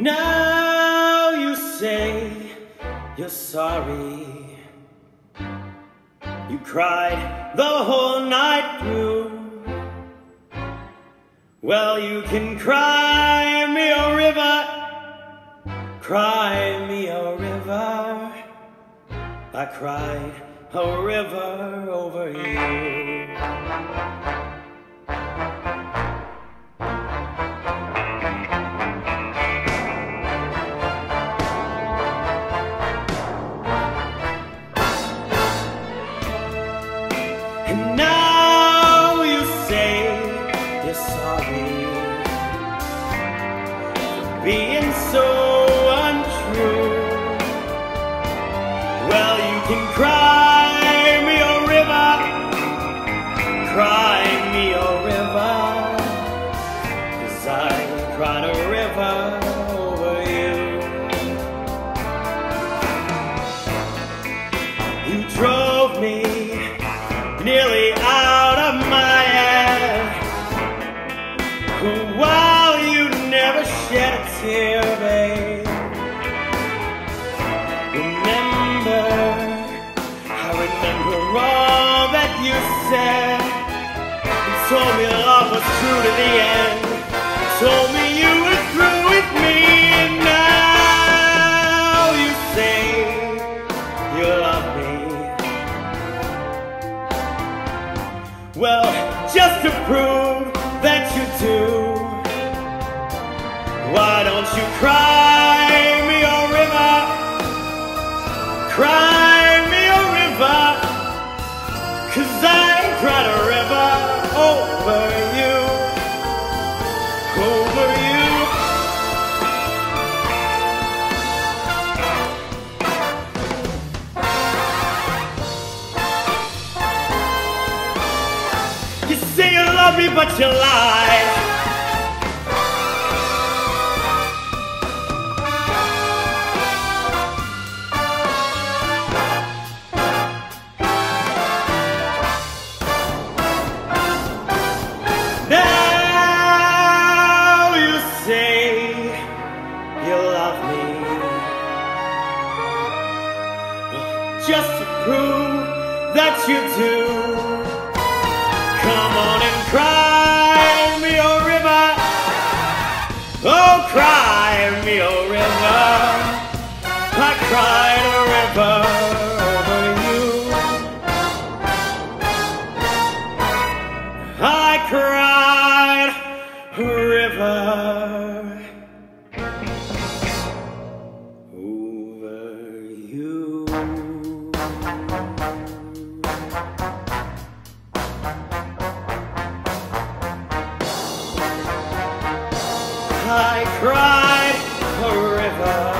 Now you say you're sorry. You cried the whole night through. Well, you can cry me a river, cry me a river. I cried a river over you. Now you say you're sorry for being so untrue. Well, you can cry me a river, cry me a river, 'cause I cried a river over you. You drove me nearly out of my head. While you never shed a tear, babe, remember, I remember all that you said. You told me love was true to the end. You told me you were through with me. And now you say you love me. Well, just to prove that you do, why don't you cry me a river, cry me a river, 'cause I cried a river over you, over you. You say you love me, but you lie. Now you say you love me, just to prove that you do. Come on and cry me a river, oh cry me a river, I cried a river over you. I cried a river over you. I cried a river.